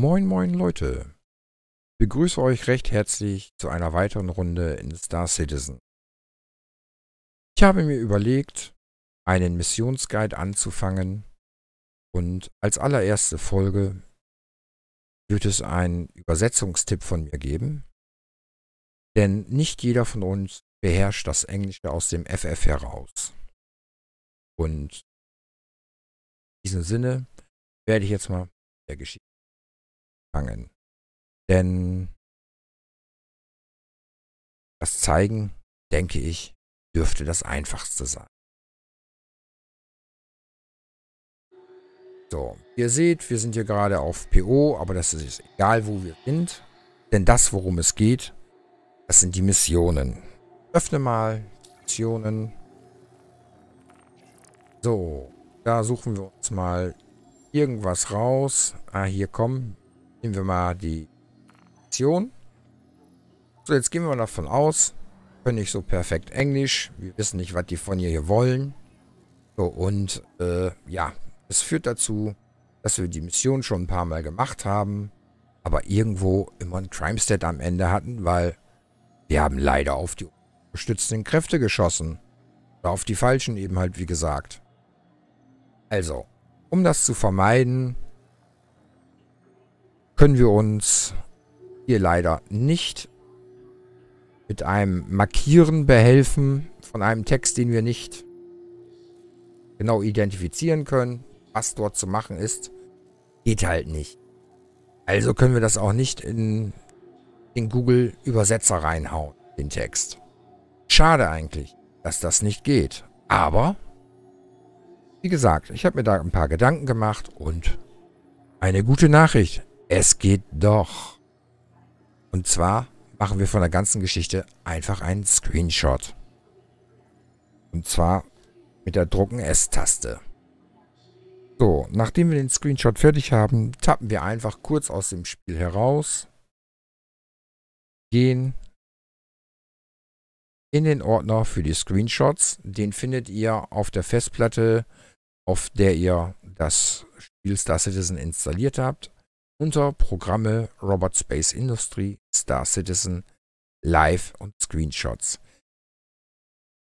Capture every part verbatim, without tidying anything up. Moin moin Leute, ich begrüße euch recht herzlich zu einer weiteren Runde in Star Citizen. Ich habe mir überlegt, einen Missionsguide anzufangen und als allererste Folge wird es einen Übersetzungstipp von mir geben, denn nicht jeder von uns beherrscht das Englische aus dem F F heraus. Und in diesem Sinne werde ich jetzt mal mit der Geschichte fangen. Denn das Zeigen, denke ich, dürfte das Einfachste sein. So, ihr seht, wir sind hier gerade auf P O, aber das ist egal, wo wir sind. Denn das, worum es geht, das sind die Missionen. Öffne mal Missionen. So, da suchen wir uns mal irgendwas raus. Ah, hier kommen. Nehmen wir mal die Mission. So, jetzt gehen wir davon aus. Können nicht so perfekt Englisch. Wir wissen nicht, was die von ihr hier wollen. So, und äh, ja, es führt dazu, dass wir die Mission schon ein paar Mal gemacht haben, aber irgendwo immer ein Crime-Stat am Ende hatten, weil wir haben leider auf die unterstützenden Kräfte geschossen. Oder auf die falschen eben halt, wie gesagt. Also, um das zu vermeiden, können wir uns hier leider nicht mit einem Markieren behelfen von einem Text, den wir nicht genau identifizieren können. Was dort zu machen ist, geht halt nicht. Also können wir das auch nicht in den Google Übersetzer reinhauen, den Text. Schade eigentlich, dass das nicht geht. Aber, wie gesagt, ich habe mir da ein paar Gedanken gemacht und eine gute Nachricht. Es geht doch. Und zwar machen wir von der ganzen Geschichte einfach einen Screenshot. Und zwar mit der Drucken-S-Taste. So, nachdem wir den Screenshot fertig haben, tappen wir einfach kurz aus dem Spiel heraus. Gehen in den Ordner für die Screenshots. Den findet ihr auf der Festplatte, auf der ihr das Spiel Star Citizen installiert habt. Unter Programme Roberts Space Industries, Star Citizen, Live und Screenshots.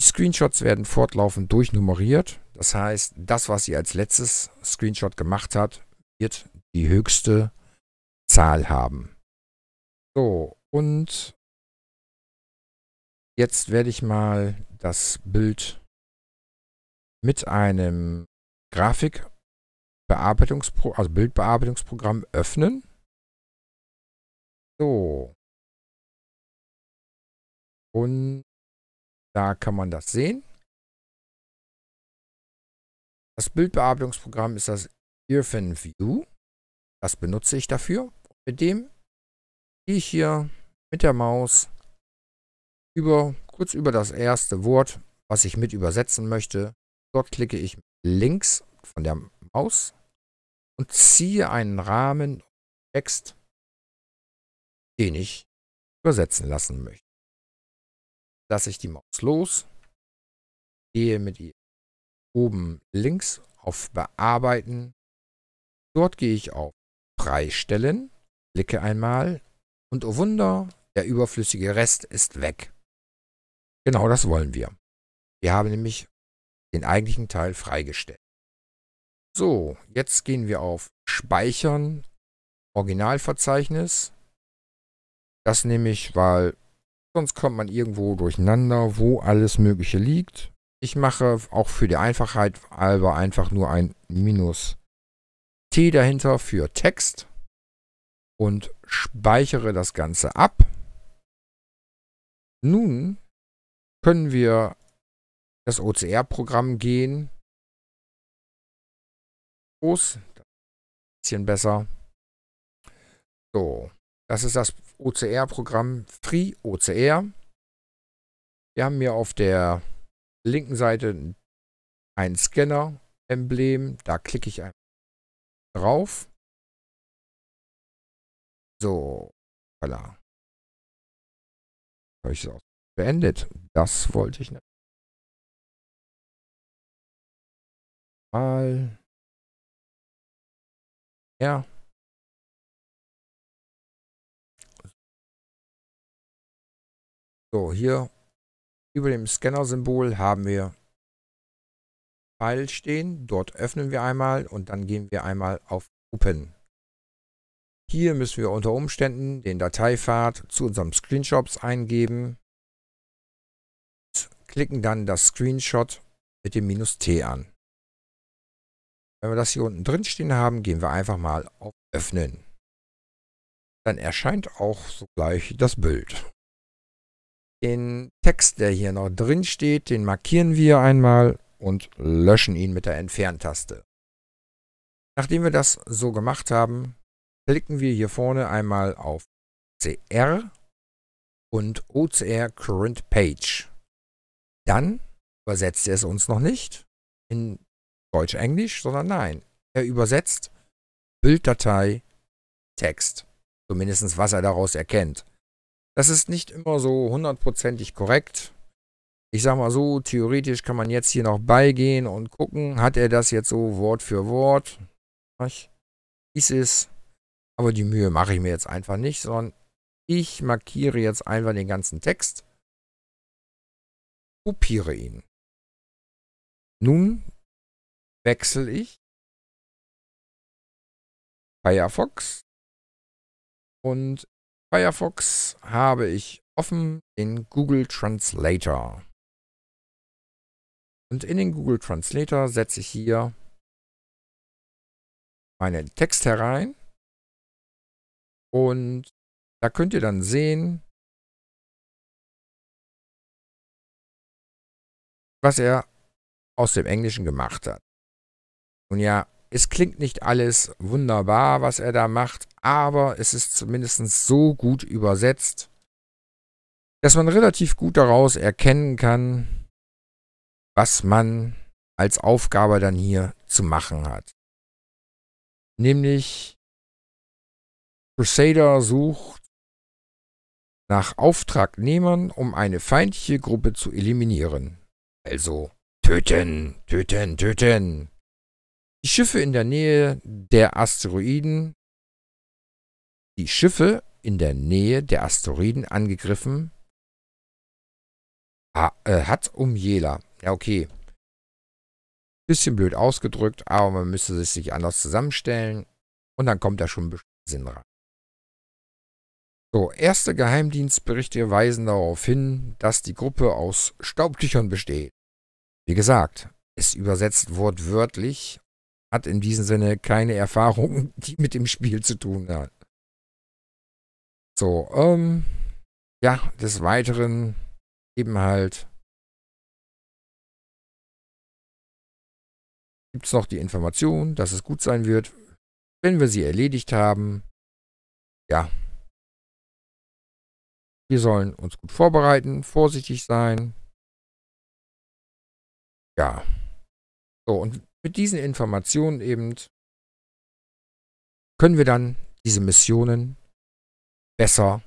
Die Screenshots werden fortlaufend durchnummeriert. Das heißt, das, was ihr als letztes Screenshot gemacht habt, wird die höchste Zahl haben. So, und jetzt werde ich mal das Bild mit einem Grafik Bearbeitungspro- also Bildbearbeitungsprogramm öffnen. So. Und da kann man das sehen. Das Bildbearbeitungsprogramm ist das IrfanView. Das benutze ich dafür. Mit dem gehe ich hier mit der Maus über, kurz über das erste Wort, was ich mit übersetzen möchte. Dort klicke ich links von der Maus und ziehe einen Rahmen Text, den ich übersetzen lassen möchte. Lasse ich die Maus los, gehe mit ihr oben links auf Bearbeiten. Dort gehe ich auf Freistellen, klicke einmal und oh Wunder, der überflüssige Rest ist weg. Genau das wollen wir. Wir haben nämlich den eigentlichen Teil freigestellt. So, jetzt gehen wir auf Speichern, Originalverzeichnis. Das nehme ich, weil sonst kommt man irgendwo durcheinander, wo alles Mögliche liegt. Ich mache auch für die Einfachheit halber einfach nur ein Minus T dahinter für Text und speichere das Ganze ab. Nun können wir das O C R-Programm gehen. Groß, ein bisschen besser. So, das ist das O C R-Programm Free O C R. Wir haben hier auf der linken Seite ein Scanner-Emblem. Da klicke ich einfach drauf. So, voilà. Habe ich es auch beendet? Das wollte ich nicht. Mal. Ja, So, hier über dem Scanner-Symbol haben wir Pfeil stehen. Dort öffnen wir einmal und dann gehen wir einmal auf Open. Hier müssen wir unter Umständen den Dateipfad zu unserem Screenshots eingeben. Klicken dann das Screenshot mit dem Minus T an. Wenn wir das hier unten drin stehen haben, gehen wir einfach mal auf Öffnen. Dann erscheint auch sogleich das Bild. Den Text, der hier noch drin steht, den markieren wir einmal und löschen ihn mit der Entferntaste. Nachdem wir das so gemacht haben, klicken wir hier vorne einmal auf O C R und O C R Current Page. Dann übersetzt er es uns noch nicht in Deutsch-Englisch, sondern nein, er übersetzt Bilddatei Text. Zumindest was er daraus erkennt. Das ist nicht immer so hundertprozentig korrekt. Ich sag mal so, theoretisch kann man jetzt hier noch beigehen und gucken, hat er das jetzt so Wort für Wort? Dies ist. Aber die Mühe mache ich mir jetzt einfach nicht, sondern ich markiere jetzt einfach den ganzen Text. Kopiere ihn. Nun wechsle ich Firefox. Und Firefox habe ich offen den Google Translator. Und in den Google Translator setze ich hier meinen Text herein. Und da könnt ihr dann sehen, was er aus dem Englischen gemacht hat. Nun ja, es klingt nicht alles wunderbar, was er da macht, aber es ist zumindest so gut übersetzt, dass man relativ gut daraus erkennen kann, was man als Aufgabe dann hier zu machen hat. Nämlich Crusader sucht nach Auftragnehmern, um eine feindliche Gruppe zu eliminieren. Also töten, töten, töten. Die Schiffe in der Nähe der Asteroiden, die Schiffe in der Nähe der Asteroiden angegriffen hat Umjela. Ja, okay. Bisschen blöd ausgedrückt, aber man müsste es sich anders zusammenstellen und dann kommt da schon ein bisschen Sinn rein. So, erste Geheimdienstberichte weisen darauf hin, dass die Gruppe aus Staubtüchern besteht. Wie gesagt, es übersetzt wortwörtlich. Hat in diesem Sinne keine Erfahrung, die mit dem Spiel zu tun hat. So, ähm, ja, des Weiteren eben halt gibt es noch die Information, dass es gut sein wird, wenn wir sie erledigt haben. Ja, wir sollen uns gut vorbereiten, vorsichtig sein. Ja, so und mit diesen Informationen eben können wir dann diese Missionen besser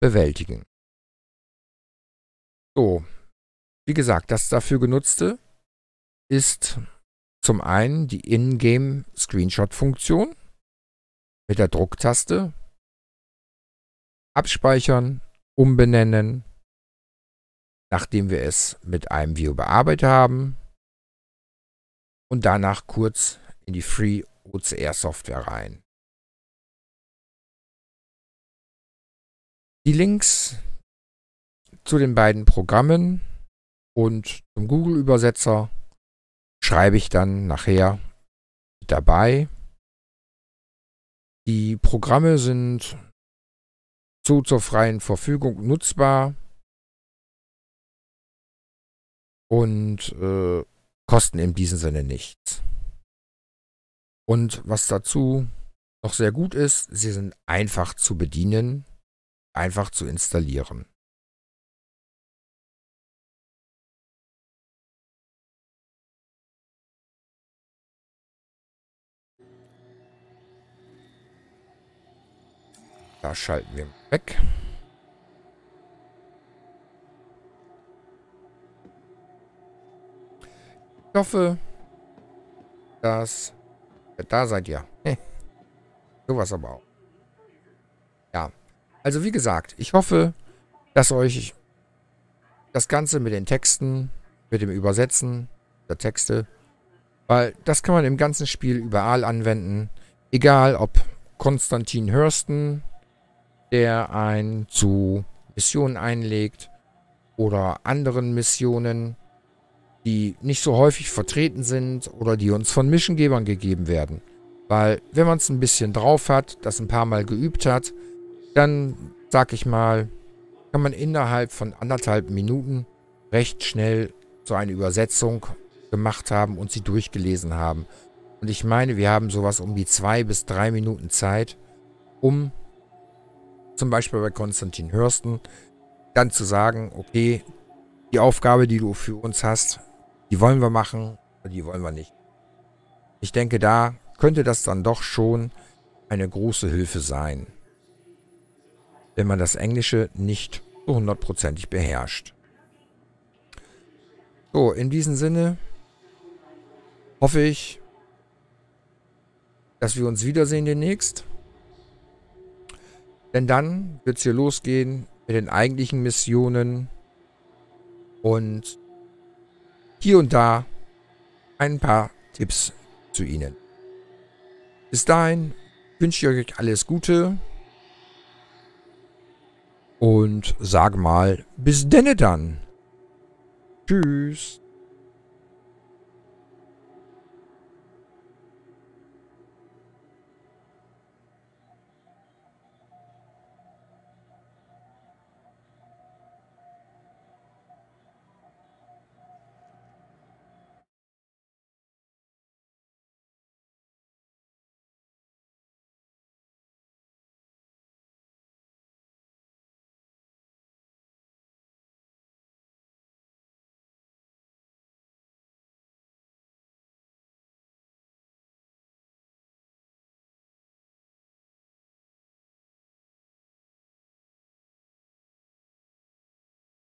bewältigen. So, wie gesagt, das dafür genutzte ist zum einen die In-Game-Screenshot-Funktion mit der Drucktaste, abspeichern, umbenennen, nachdem wir es mit einem View bearbeitet haben. Und danach kurz in die Free O C R Software rein. Die Links zu den beiden Programmen und zum Google Übersetzer schreibe ich dann nachher mit dabei. Die Programme sind so zur freien Verfügung nutzbar und äh, kosten in diesem Sinne nichts. Und was dazu noch sehr gut ist, sie sind einfach zu bedienen, einfach zu installieren. Da schalten wir weg. Ich hoffe, dass da seid ihr. Sowas aber auch. Ja, also wie gesagt, ich hoffe, dass euch das Ganze mit den Texten, mit dem Übersetzen der Texte, weil das kann man im ganzen Spiel überall anwenden. Egal ob Constantine Hurston, der einen zu Missionen einlegt oder anderen Missionen, die nicht so häufig vertreten sind oder die uns von Missiongebern gegeben werden. Weil wenn man es ein bisschen drauf hat, das ein paar Mal geübt hat, dann, sag ich mal, kann man innerhalb von anderthalb Minuten recht schnell so eine Übersetzung gemacht haben und sie durchgelesen haben. Und ich meine, wir haben sowas um die zwei bis drei Minuten Zeit, um zum Beispiel bei Constantine Hurston dann zu sagen, okay, die Aufgabe, die du für uns hast, die wollen wir machen oder die wollen wir nicht. Ich denke, da könnte das dann doch schon eine große Hilfe sein, wenn man das Englische nicht so hundertprozentig beherrscht. So, in diesem Sinne hoffe ich, dass wir uns wiedersehen demnächst. Denn dann wird es hier losgehen mit den eigentlichen Missionen und hier und da ein paar Tipps zu Ihnen. Bis dahin wünsche ich euch alles Gute und sage mal, bis denne dann. Tschüss.